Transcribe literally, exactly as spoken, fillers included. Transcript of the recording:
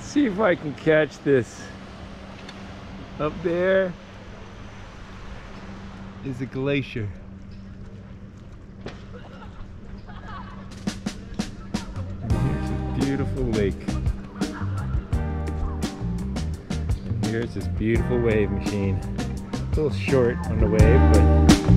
Let's see if I can catch this. Up there is a glacier. And here's a beautiful lake. And here's this beautiful wave machine. A little short on the wave, but